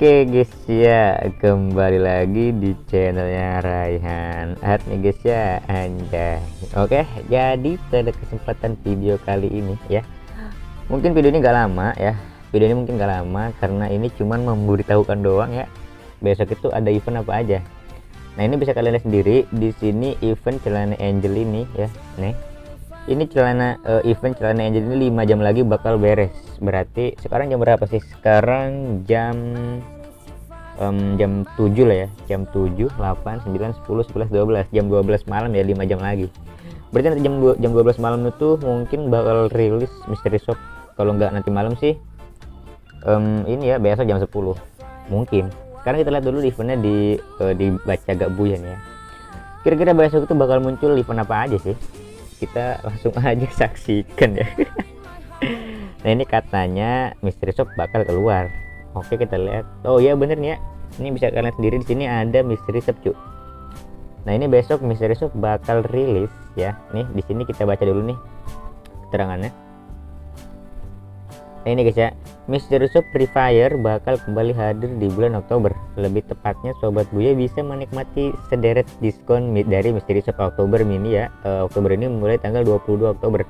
Oke guys ya, kembali lagi di channelnya Raihan Art nih guys ya, anjay. Oke, jadi pada kesempatan video kali ini ya, mungkin video ini gak lama ya, karena ini cuman memberitahukan doang ya, besok itu ada event apa aja. Nah ini bisa kalian lihat sendiri di sini event celana Angel ini ya, nih. Ini celana event celana Angel ini 5 jam lagi bakal beres. Berarti sekarang jam berapa sih? Sekarang jam 7 lah ya. Jam 7, 8, 9, 10, 11, 12. Jam 12 malam ya, 5 jam lagi. Berarti nanti jam 12 malam itu mungkin bakal rilis Mystery Shop. Kalau nggak nanti malam sih ini ya, besok jam 10. Mungkin. Sekarang kita lihat dulu eventnya di Baca Gak Buyan ya. Kira-kira besok itu bakal muncul event apa aja sih? Kita langsung aja saksikan ya. Nah ini katanya Mystery Shop bakal keluar. Oke kita lihat. Oh ya bener nih ya. Ini bisa kalian sendiri di sini ada Mystery Shop cu. Nah ini besok Mystery Shop bakal rilis ya. Nih di sini kita baca dulu nih keterangannya. Nah ini guys ya. Mystery Shop Free Fire bakal kembali hadir di bulan Oktober. Lebih tepatnya Sobat Buya bisa menikmati sederet diskon dari Mystery Shop Oktober mini ya. Oktober ini mulai tanggal 22 Oktober.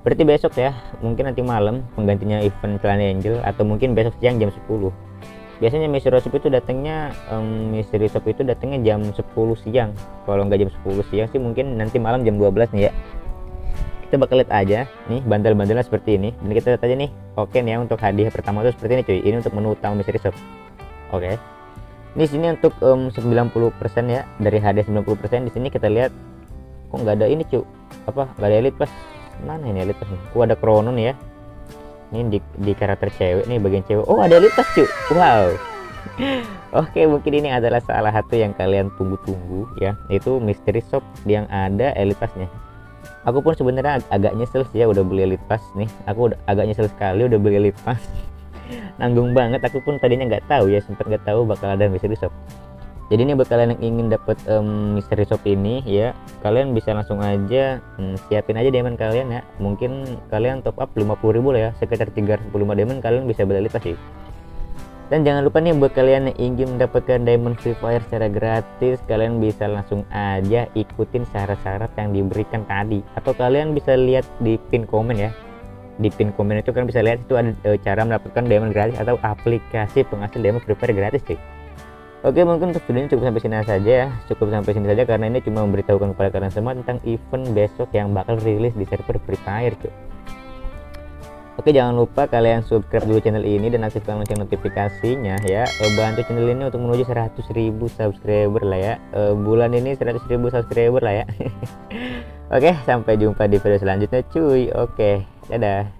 Berarti besok ya, mungkin nanti malam penggantinya event Fallen Angel atau mungkin besok siang jam 10. Biasanya Mystery Shop itu datangnya jam 10 siang. Kalau nggak jam 10 siang sih mungkin nanti malam jam 12 nih ya. Kita bakal lihat aja nih bandel-bandelnya seperti ini, dan kita lihat aja nih. Oke nih ya, untuk hadiah pertama itu seperti ini cuy. Ini untuk menu utama Mystery Shop. Oke, ini sini untuk 90% ya, dari hadiah 90%. Di sini kita lihat kok nggak ada ini cuy, apa nggak ada Elite Plus. Mana ini Elite Plus? Oh ada Kronon ya, ini di karakter cewek nih, bagian cewek. Oh ada Elite Plus cuy, wow. Oke, mungkin ini adalah salah satu yang kalian tunggu-tunggu ya, itu Mystery Shop yang ada Elite Plus-nya. Aku pun sebenarnya agak nyesel sih ya udah beli Elite Plus nih. Aku udah agak nyesel sekali udah beli Elite Plus. Nanggung banget. Aku pun tadinya nggak tahu ya, sempat nggak tahu bakal ada Mystery Shop. Jadi ini buat kalian yang ingin dapat Mystery Shop ini ya, kalian bisa langsung aja siapin aja diamond kalian ya. Mungkin kalian top up 50.000 lah ya, sekitar 345 diamond kalian bisa beli Elite Plus sih. Dan jangan lupa nih buat kalian yang ingin mendapatkan diamond Free Fire secara gratis, kalian bisa langsung aja ikutin syarat-syarat yang diberikan tadi, atau kalian bisa lihat di pin komen ya. Di pin komen itu kalian bisa lihat itu ada cara mendapatkan diamond gratis atau aplikasi penghasil diamond Free Fire gratis sih. Oke, mungkin untuk videonya cukup sampai sini saja ya. Cukup sampai sini saja karena ini cuma memberitahukan kepada kalian semua tentang event besok yang bakal rilis di server Free Fire cuy. Oke, jangan lupa kalian subscribe dulu channel ini dan aktifkan lonceng notifikasinya ya. Bantu channel ini untuk menuju 100.000 subscriber lah ya. Bulan ini 100.000 subscriber lah ya. Oke, sampai jumpa di video selanjutnya cuy. Oke, dadah.